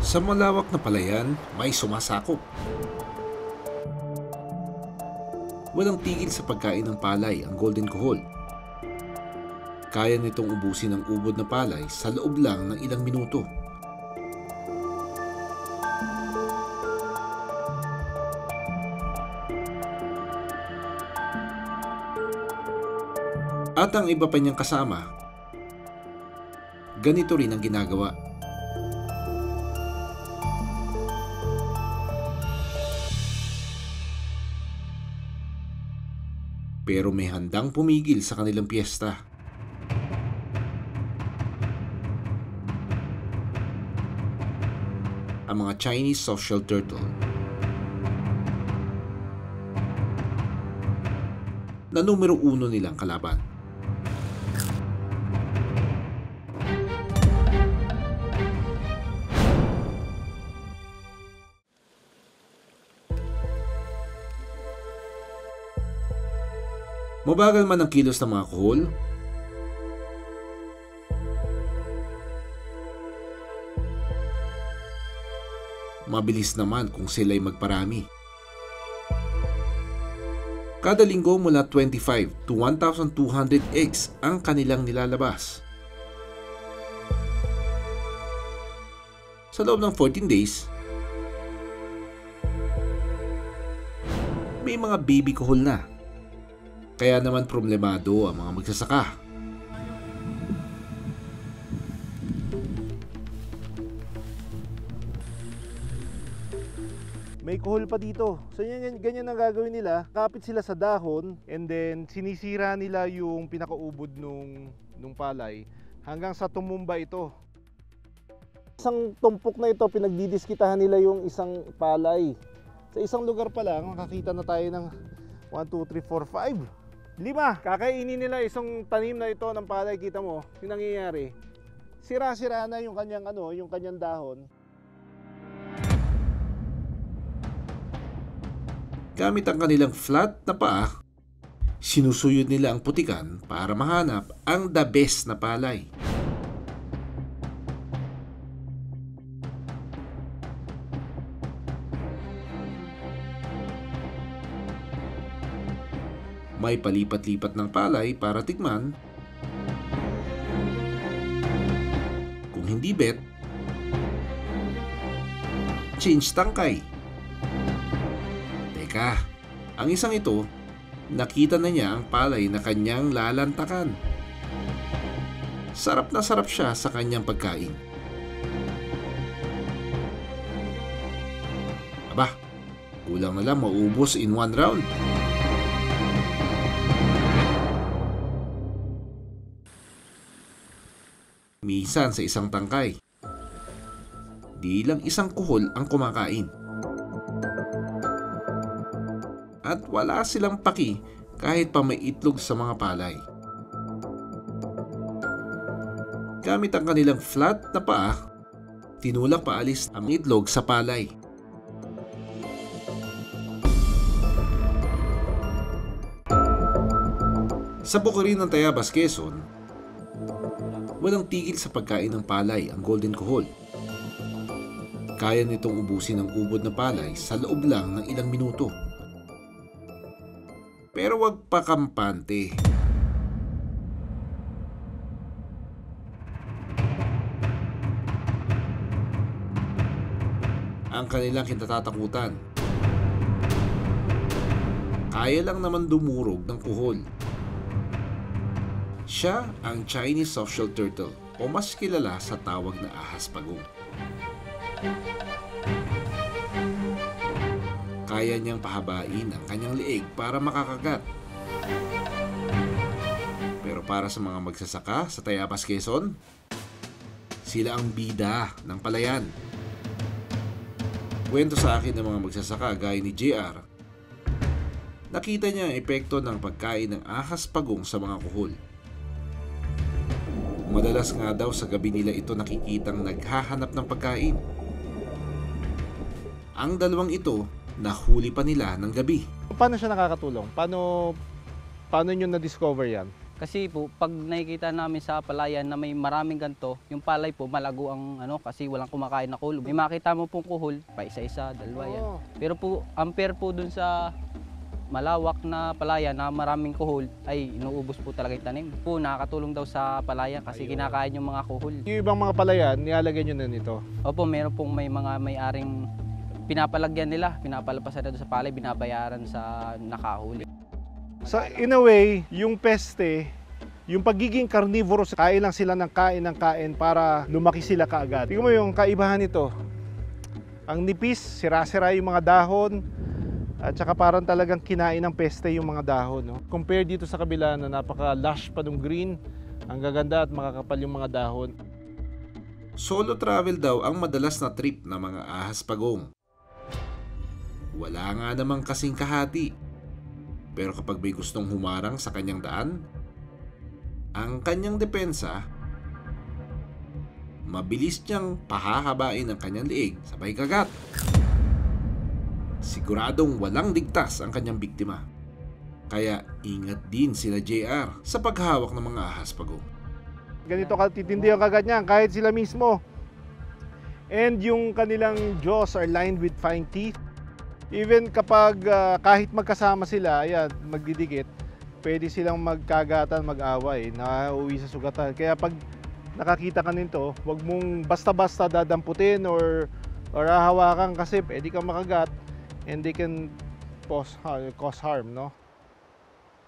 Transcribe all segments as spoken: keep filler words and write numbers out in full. Sa malawak na palayan, may sumasakop. Walang tigil sa pagkain ng palay ang Golden Kuhol. Kaya nitong ubusin ang ubod na palay sa loob lang ng ilang minuto. At ang iba pa niyang kasama, ganito rin ang ginagawa. Pero may handang pumigil sa kanilang piyesta. Ang mga Chinese softshell turtle. Na numero uno nilang kalaban. Mabagal man ang kilos ng mga kuhol, mabilis naman kung sila'y magparami. Kada linggo mula twenty-five to one thousand two hundred eggs ang kanilang nilalabas. Sa loob ng fourteen days, may mga baby kuhol na. Kaya naman problemado ang mga magsasaka. May kuhol pa dito. So yan, ganyan ang gagawin nila. Kapit sila sa dahon and then sinisira nila yung pinakaubod nung, nung palay hanggang sa tumumba ito. Isang tumpok na ito, pinagdidiskitahan nila yung isang palay. Sa isang lugar pa lang, makakita na tayo ng one, two, three, four, five. Lima, kakainin nila isang tanim na ito ng palay, kita mo, yung nangyayari. Sira-sira na yung kanyang, ano, yung kanyang dahon. Gamit ang kanilang flat na paa, sinusuyod nila ang putikan para mahanap ang the best na palay. May palipat-lipat ng palay para tikman. Kung hindi bet, change tangkay. Teka, ang isang ito, nakita na niya ang palay na kanyang lalantakan. Sarap na sarap siya sa kanyang pagkain. Aba, kulang na lang maubos in one round. Minsan sa isang tangkay, di lang isang kuhol ang kumakain. At wala silang paki kahit pa may itlog sa mga palay. Gamit ang kanilang flat na paa, tinulak paalis ang itlog sa palay. Sa bukirin ng Tayabas, Quezon, walang tigil sa pagkain ng palay ang Golden Kuhol. Kaya nitong ubusin ang ubod na palay sa loob lang ng ilang minuto. Pero wag pakampante. Ang kanilang kinatatakutan, kaya lang naman dumurog ng kuhol. Siya ang Chinese softshell turtle o mas kilala sa tawag na ahas pagong. Kaya niyang pahabain ang kanyang leeg para makakagat. Pero para sa mga magsasaka sa Tayabas, Quezon, sila ang bida ng palayan. Kwento sa akin ng mga magsasaka gaya ni J R, nakita niya ang epekto ng pagkain ng ahas pagong sa mga kuhol. Madalas nga daw sa gabi nila ito nakikitang naghahanap ng pagkain. Ang dalawang ito, nahuli pa nila ng gabi. Paano siya nakakatulong? Paano, paano nyo na-discover yan? Kasi po, pag nakikita namin sa palayan na may maraming ganito, yung palay po malago ang ano kasi walang kumakain na kulo. May makita mo pong kuhol, pa isa-isa, dalawa yan. Oh. Pero po, unfair po dun sa malawak na palayan na maraming kuhol, ay inuubos po talaga yung tanim. Po, nakakatulong daw sa palayan kasi Ayun. kinakain yung mga kuhol. Yung ibang mga palayan, nilalagay nyo na nito? Opo, meron pong may mga may-aring pinapalagyan nila, pinapalapasan na doon sa palay, binabayaran sa nakahuli. So in a way, yung peste, yung pagiging carnivore, kain lang sila ng kain ng kain para lumaki sila kaagad. Tignan mo yung kaibahan nito. Ang nipis, sira-sira yung mga dahon, at saka parang talagang kinain ng peste yung mga dahon. No? Compare dito sa kabila na napaka-lush pa ng green, ang gaganda at makakapal yung mga dahon. Solo travel daw ang madalas na trip ng mga ahas pagong. Wala nga namang kasing kahati. Pero kapag may gustong humarang sa kanyang daan, ang kanyang depensa, mabilis niyang pahahabain ang kanyang liig sabay kagat. Siguradong walang ligtas ang kanyang biktima. Kaya ingat din sila J R sa paghawak ng mga ahas pagong. Ganito katitindi ang kagat niya kahit sila mismo. And yung kanilang jaws are lined with fine teeth. Even kapag uh, kahit magkasama sila, ayan, magdidikit, pwede silang magkagatan, mag-away, nauwi sa sugatan. Kaya pag nakakita ka nito, huwag mong basta-basta dadamputin or, or hahawakan kasi pwede kang makagat and they can cause, uh, cause harm, no?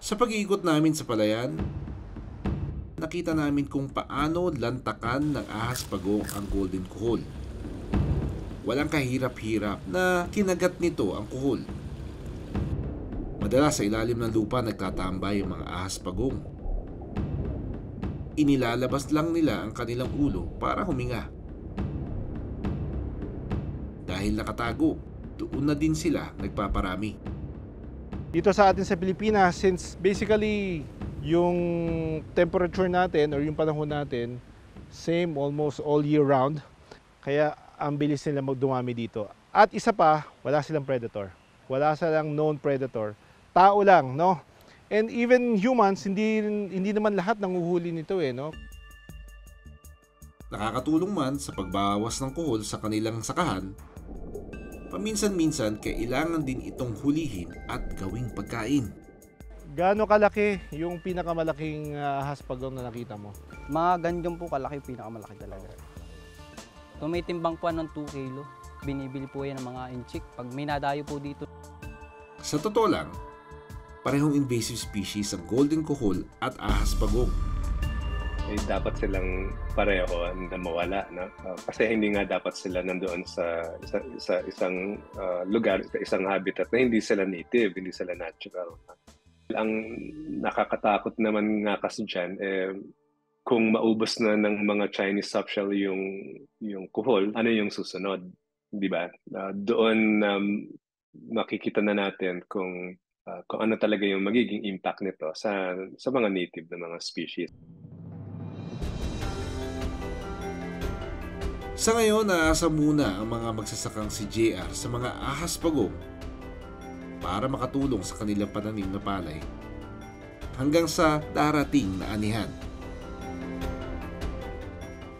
Sa pag-iikot namin sa palayan, nakita namin kung paano lantakan ng ahas pagong ang Golden Kuhol. Walang kahirap-hirap na kinagat nito ang kuhol. Madalas sa ilalim ng lupa nagtatambay ang mga ahas pagong. Inilalabas lang nila ang kanilang ulo para huminga. Dahil nakatago, doon na din sila nagpaparami. Dito sa atin sa Pilipinas, since basically yung temperature natin or yung panahon natin, same almost all year round. Kaya ang bilis nila magdumami dito. At isa pa, wala silang predator. Wala silang known predator. Tao lang, no? And even humans, hindi, hindi naman lahat nanguhuli nito eh, no? Nakakatulong man sa pagbawas ng kuhol sa kanilang sakahan, paminsan-minsan kailangan din itong hulihin at gawing pagkain. Gaano kalaki yung pinakamalaking ahas uh, pagong na nakita mo? Mga ganyan po kalaki, pinakamalaki talaga. Tumitimbang po ng two kilo. Binibili po yan ng mga inchik pag may nadayo po dito. Sa totoo lang, parehong invasive species ang Golden Kuhol at ahas pagong. Eh, dapat silang pareho na mawala. No? Uh, kasi hindi nga dapat sila nandoon sa, sa, sa isang uh, lugar, sa isang habitat na hindi sila native, hindi sila natural. Ang nakakatakot naman nga kasi dyan, eh, kung maubos na ng mga Chinese softshell yung yung kuhol, ano yung susunod, di ba? Uh, doon um, makikita na natin kung uh, kung ano talaga yung magiging impact nito sa sa mga native na mga species. Sa ngayon, naasa muna ang mga magsasakang si J R sa mga ahas pagong para makatulong sa kanilang pananim na palay hanggang sa darating na anihan.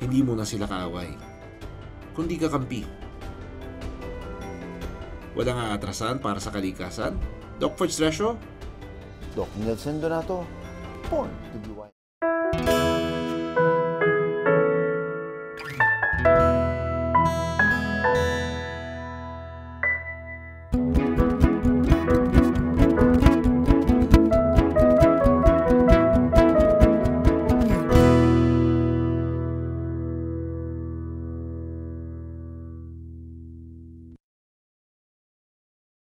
Hindi mo na sila kaaway, kundi kakampi. Walang aatrasan para sa kalikasan. Doc Ferds Recio, Doc Nielsen, Born to be Wild.